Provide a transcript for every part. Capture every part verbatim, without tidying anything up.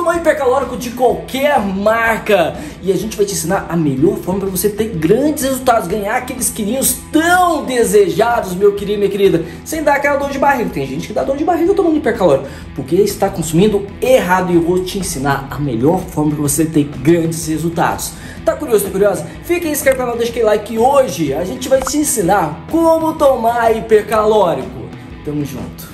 tomar hipercalórico de qualquer marca. E a gente vai te ensinar a melhor forma para você ter grandes resultados, ganhar aqueles quilinhos tão desejados, meu querido, minha querida, sem dar aquela dor de barriga. Tem gente que dá dor de barriga tomando hipercalórico, porque está consumindo errado, e eu vou te ensinar a melhor forma para você ter grandes resultados. Tá curioso, tá curiosa? Fica inscrito no canal, deixa aquele like, que hoje a gente vai te ensinar como tomar hipercalórico. Tamo junto.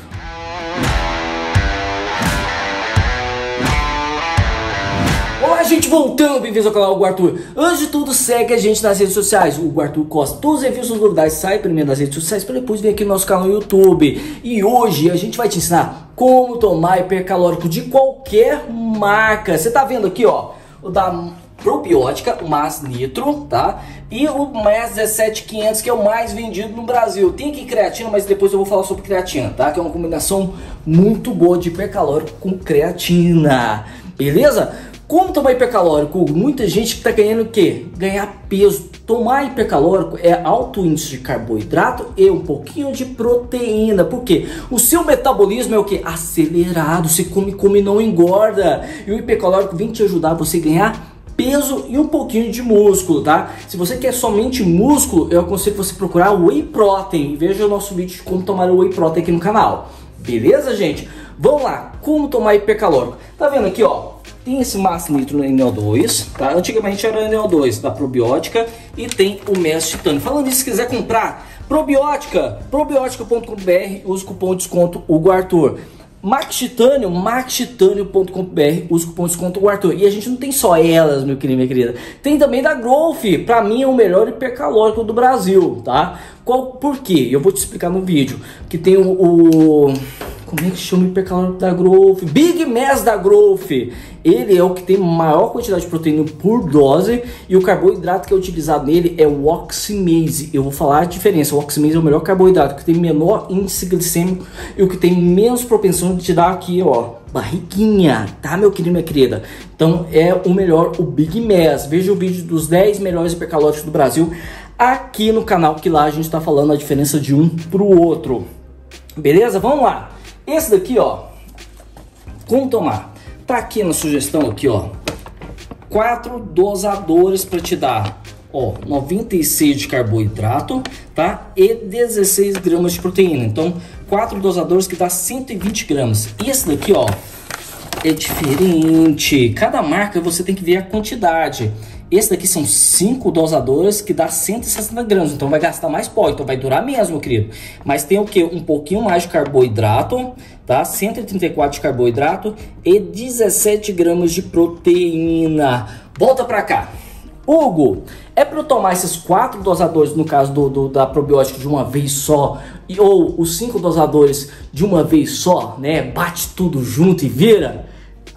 Olá, gente, voltando, bem-vindos ao canal Hugo Arthur. Antes de tudo, segue a gente nas redes sociais, o Hugo Arthur Costa. Todos os reviews dos lugares saem primeiro das redes sociais, para depois vir aqui no nosso canal no YouTube. E hoje a gente vai te ensinar como tomar hipercalórico de qualquer marca. Você tá vendo aqui, ó, o da Probiótica, o Mass Nitro, tá? E o Mass dezessete mil e quinhentos, que é o mais vendido no Brasil. Tem aqui creatina, mas depois eu vou falar sobre creatina, tá? Que é uma combinação muito boa de hipercalórico com creatina, beleza? Como tomar hipercalórico? Muita gente que tá ganhando o quê? Ganhar peso. Tomar hipercalórico é alto índice de carboidrato e um pouquinho de proteína. Por quê? O seu metabolismo é o quê? Acelerado. Você come, come, não engorda. E o hipercalórico vem te ajudar a você ganhar peso e um pouquinho de músculo, tá? Se você quer somente músculo, eu aconselho você procurar o Whey Protein. Veja o nosso vídeo de como tomar o Whey Protein aqui no canal. Beleza, gente? Vamos lá. Como tomar hipercalórico? Tá vendo aqui, ó? Tem esse Mass Nitro N O dois, tá? Antigamente era N O dois, da Probiótica, e tem o Mass Titanium. Falando isso, se quiser comprar Probiótica, probiótica ponto com ponto br, usa o cupom de desconto Hugo Arthur. MaxTitanium, max titanium ponto com ponto br, usa o cupom de desconto Hugo Arthur. E a gente não tem só elas, meu querido, minha querida. Tem também da Growth, pra mim é o melhor hipercalórico do Brasil, tá? Qual, por quê? Eu vou te explicar no vídeo, que tem o... o... Como é que chama o hipercalórico da Growth? Big Mass da Growth. Ele é o que tem maior quantidade de proteína por dose, e o carboidrato que é utilizado nele é o Oxymaize. Eu vou falar a diferença. O Oxymaize é o melhor carboidrato, que tem menor índice glicêmico e o que tem menos propensão de te dar aqui, ó, barriguinha, tá, meu querido, minha querida? Então é o melhor, o Big Mass. Veja o vídeo dos dez melhores hipercalóricos do Brasil aqui no canal, que lá a gente tá falando a diferença de um pro outro. Beleza? Vamos lá. Esse daqui, ó, como tomar? Tá aqui na sugestão aqui, ó, quatro dosadores para te dar, ó, noventa e seis de carboidrato, tá? E dezesseis gramas de proteína. Então, quatro dosadores que dá cento e vinte gramas. Esse daqui, ó, é diferente. Cada marca você tem que ver a quantidade. Esse daqui são cinco dosadores que dá cento e sessenta gramas, então vai gastar mais pó, então vai durar mesmo, meu querido. Mas tem o que? Um pouquinho mais de carboidrato, tá? cento e trinta e quatro de carboidrato e dezessete gramas de proteína. Volta pra cá. Hugo, é para eu tomar esses quatro dosadores, no caso do, do, da probiótica, de uma vez só, e, ou os cinco dosadores de uma vez só, né? Bate tudo junto e vira?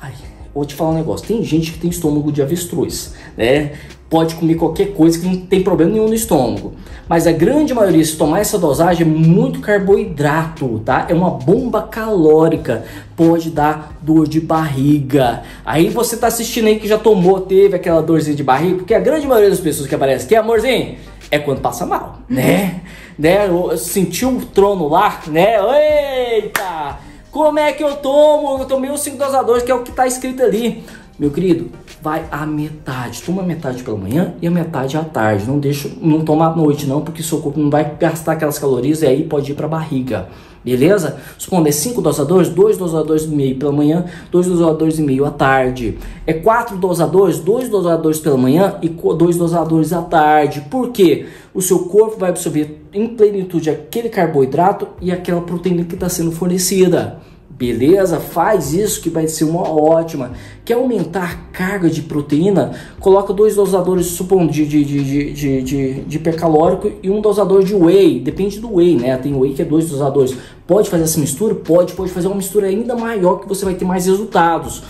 Ai, vou te falar um negócio, tem gente que tem estômago de avestruz, né? Pode comer qualquer coisa que não tem problema nenhum no estômago. Mas a grande maioria, se tomar essa dosagem, é muito carboidrato, tá? É uma bomba calórica, pode dar dor de barriga. Aí você tá assistindo aí que já tomou, teve aquela dorzinha de barriga, porque a grande maioria das pessoas que aparece aqui, amorzinho, é quando passa mal, né? né? Sentiu um trono lá, né? Eita! Como é que eu tomo? Eu tomei os cinco dosadores, que é o que tá escrito ali. Meu querido, vai a metade. Toma a metade pela manhã e a metade à tarde. Não deixa, não toma à noite não, porque seu corpo não vai gastar aquelas calorias e aí pode ir para a barriga. Beleza? Supondo é cinco dosadores, dois dosadores e meio pela manhã, dois dosadores e meio à tarde. É quatro dosadores, dois dosadores pela manhã e dois dosadores à tarde. Por quê? O seu corpo vai absorver em plenitude aquele carboidrato e aquela proteína que está sendo fornecida. Beleza? Faz isso que vai ser uma ótima. Quer aumentar a carga de proteína? Coloca dois dosadores, supondo, de, de, de, de, de, de hipercalórico e um dosador de whey. Depende do whey, né? Tem whey que é dois dosadores. Pode fazer essa mistura? Pode. Pode fazer uma mistura ainda maior, que você vai ter mais resultados.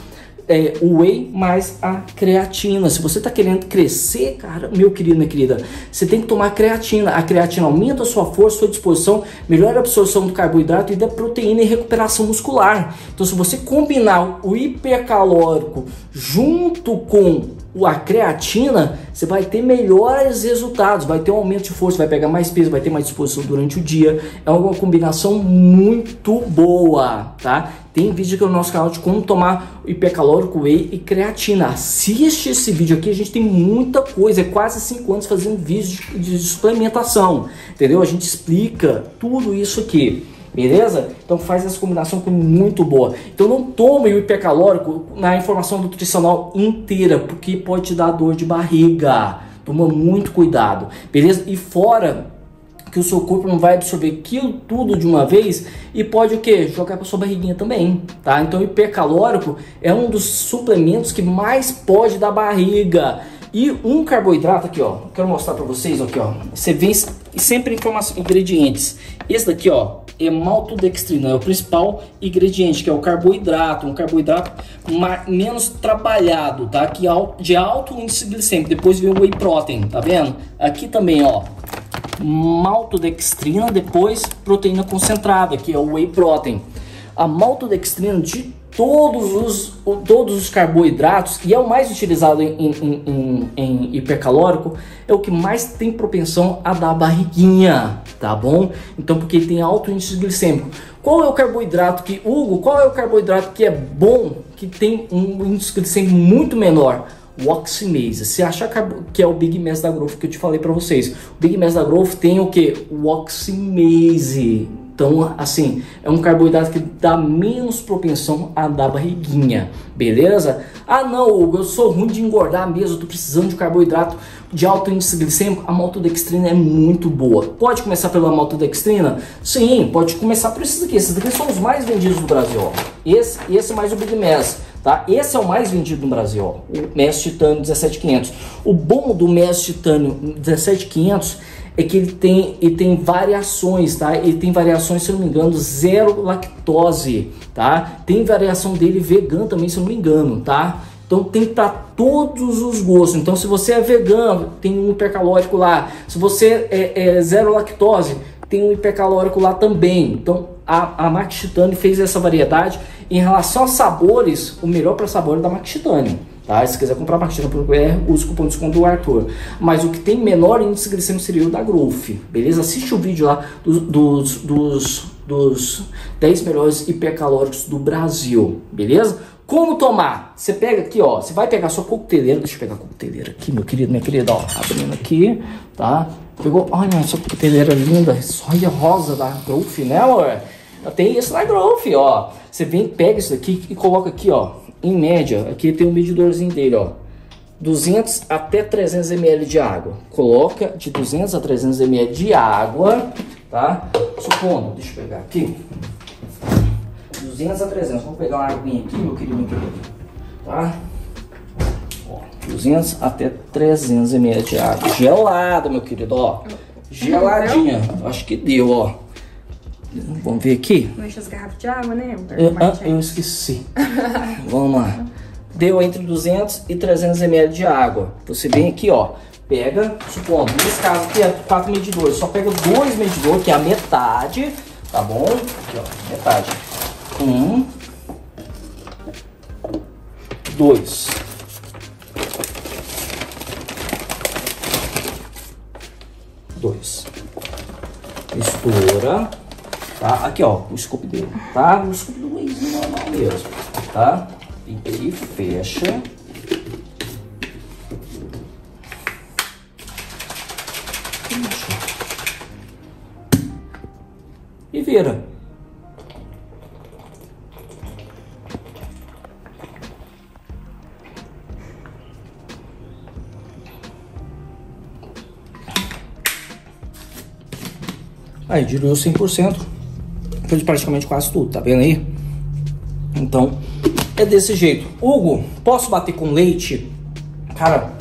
É, o whey mais a creatina. Se você está querendo crescer, cara, meu querido, minha querida, você tem que tomar a creatina. A creatina aumenta a sua força, sua disposição, melhora a absorção do carboidrato e da proteína e recuperação muscular. Então, se você combinar o hipercalórico junto com a creatina, você vai ter melhores resultados, vai ter um aumento de força, vai pegar mais peso, vai ter mais disposição durante o dia. É uma combinação muito boa, tá? Tem vídeo aqui no nosso canal de como tomar hipercalórico, whey e creatina. Assiste esse vídeo aqui, a gente tem muita coisa, é quase cinco anos fazendo vídeos de, de suplementação, entendeu? A gente explica tudo isso aqui. Beleza? Então faz essa combinação com muito boa. Então não tome o hipercalórico na informação nutricional inteira, porque pode te dar dor de barriga. Toma muito cuidado, beleza? E fora que o seu corpo não vai absorver aquilo tudo de uma vez e pode o que? Jogar para sua barriguinha também, tá? Então o hipercalórico é um dos suplementos que mais pode dar barriga. E um carboidrato aqui, ó, quero mostrar para vocês aqui, ó. Você vê sempre informação, ingredientes. Esse daqui, ó, é maltodextrina, é o principal ingrediente, que é o carboidrato, um carboidrato menos trabalhado, tá? Que de alto índice glicêmico. Depois vem o whey protein, tá vendo? Aqui também, ó, maltodextrina, depois proteína concentrada, que é o whey protein. A maltodextrina de todos os, todos os carboidratos, e é o mais utilizado em, em, em, em hipercalórico, é o que mais tem propensão a dar barriguinha, tá bom? Então, porque tem alto índice glicêmico. Qual é o carboidrato que, Hugo, qual é o carboidrato que é bom, que tem um índice glicêmico muito menor? O Oxymaize. Se achar que é o Big Mass da Growth que eu te falei para vocês, o Big Mass da Growth tem o que? O Oxymaize. Então, assim, é um carboidrato que dá menos propensão a dar barriguinha, beleza? Ah, não, Hugo, eu sou ruim de engordar mesmo, eu tô precisando de carboidrato de alto índice glicêmico. A maltodextrina é muito boa. Pode começar pela maltodextrina? Sim, pode começar por esses aqui. Esses aqui são os mais vendidos no Brasil, ó. Esse, esse mais o Big Mass, tá? Esse é o mais vendido no Brasil, ó. O Mass Titanium dezessete quinhentos. O bom do Mass Titanium dezessete quinhentos é que ele tem, ele tem variações, tá? Ele tem variações, se eu não me engano, zero lactose, tá? Tem variação dele vegano também, se eu não me engano, tá? Então tem para todos os gostos. Então se você é vegano, tem um hipercalórico lá. Se você é, é zero lactose, tem um hipercalórico lá também. Então a, a MaxTitanium fez essa variedade. Em relação a sabores, o melhor para sabor é da MaxTitanium. Tá? Se quiser comprar MaxTitanium, usa o cupom de desconto do Arthur. Mas o que tem menor índice glicêmico seria o da Growth, beleza? Assiste o vídeo lá dos, dos, dos, dos dez melhores hipercalóricos do Brasil, beleza? Como tomar? Você pega aqui, ó, você vai pegar sua coqueteleira, deixa eu pegar a coqueteleira aqui, meu querido, minha querida, ó, abrindo aqui, tá? Pegou, olha, essa coqueteleira linda, olha rosa da Growth, né, amor? Tem isso na Growth, ó. Você vem, pega isso daqui e coloca aqui, ó. Em média, aqui tem um medidorzinho dele, ó, duzentos até trezentos mililitros de água. Coloca de duzentos a trezentos mililitros de água, tá? Supondo, deixa eu pegar aqui, duzentos a trezentos, vamos pegar uma aguinha aqui, meu querido, meu querido, tá? Ó, duzentos até trezentos mililitros de água, gelada, meu querido, ó, geladinha, acho que deu, ó. Vamos ver aqui. Não enche as garrafas de água, né? Eu, ah, eu esqueci. Vamos lá. Deu entre duzentos e trezentos mililitros de água. Você vem aqui, ó. Pega, supondo, nesse caso aqui é quatro medidores. Só pega dois medidores, que é a metade. Tá bom? Aqui, ó. Metade. Um. Dois. Dois. Mistura. Tá? Aqui, ó, o scoop dele, tá? O scoop do wheyzinho normal mesmo, tá? Vem aqui, fecha. E vira. Aí, diluiu cem por cento. Fez praticamente quase tudo, tá vendo aí? Então, é desse jeito. Hugo, posso bater com leite? Cara,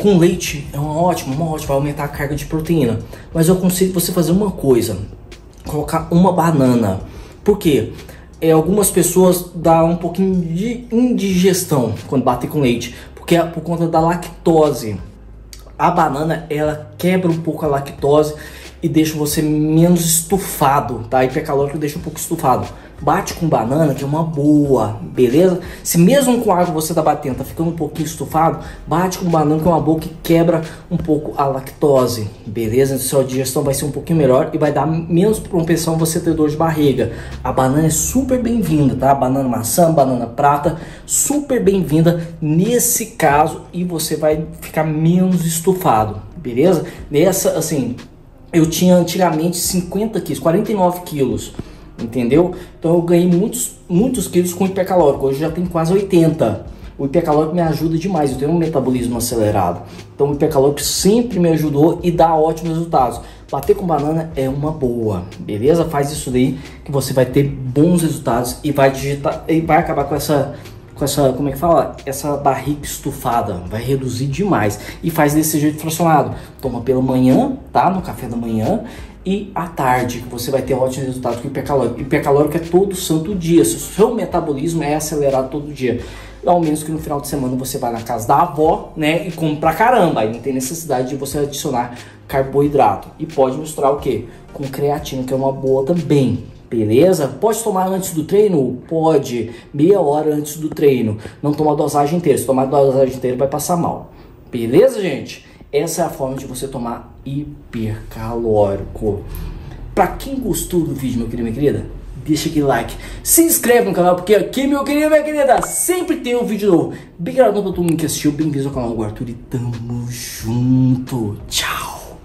com leite é uma ótima, uma ótima, vai aumentar a carga de proteína. Mas eu aconselho você fazer uma coisa, colocar uma banana. Por quê? É, algumas pessoas dá um pouquinho de indigestão quando bater com leite, porque é por conta da lactose. A banana, ela quebra um pouco a lactose e deixa você menos estufado, tá? Hipercalórico deixa um pouco estufado. Bate com banana, que é uma boa, beleza? Se mesmo com água você tá batendo, tá ficando um pouquinho estufado, bate com banana, que é uma boa, que quebra um pouco a lactose, beleza? A sua digestão vai ser um pouquinho melhor e vai dar menos propensão você ter dor de barriga. A banana é super bem-vinda, tá? Banana maçã, banana prata, super bem-vinda nesse caso, e você vai ficar menos estufado, beleza? Nessa, assim, eu tinha antigamente cinquenta quilos, quarenta e nove quilos. Entendeu? Então eu ganhei muitos, muitos quilos com hiper calórico. Hoje já tem quase oitenta. O hiper calórico me ajuda demais. Eu tenho um metabolismo acelerado. Então o hiper calórico sempre me ajudou e dá ótimos resultados. Bater com banana é uma boa, beleza? Faz isso daí que você vai ter bons resultados e vai digitar e vai acabar com essa, com essa, como é que fala? Essa barriga estufada. Vai reduzir demais. E faz desse jeito fracionado. Toma pela manhã, tá? No café da manhã. E à tarde, que você vai ter ótimos resultados com hipercalórico. Hipercalórico é todo santo dia. Se o seu metabolismo é acelerado todo dia, ao menos que no final de semana você vai na casa da avó, né, e come pra caramba. Aí não tem necessidade de você adicionar carboidrato. E pode misturar o quê? Com creatina, que é uma boa também. Beleza? Pode tomar antes do treino? Pode. Meia hora antes do treino. Não tomar a dosagem inteira. Se tomar a dosagem inteira, vai passar mal. Beleza, gente? Essa é a forma de você tomar hipercalórico. Pra quem gostou do vídeo, meu querido, minha querida, deixa aquele like. Se inscreve no canal, porque aqui, meu querido, minha querida, sempre tem um vídeo novo. Obrigado pra todo mundo que assistiu. Bem-vindos ao canal do Arthur e tamo junto. Tchau.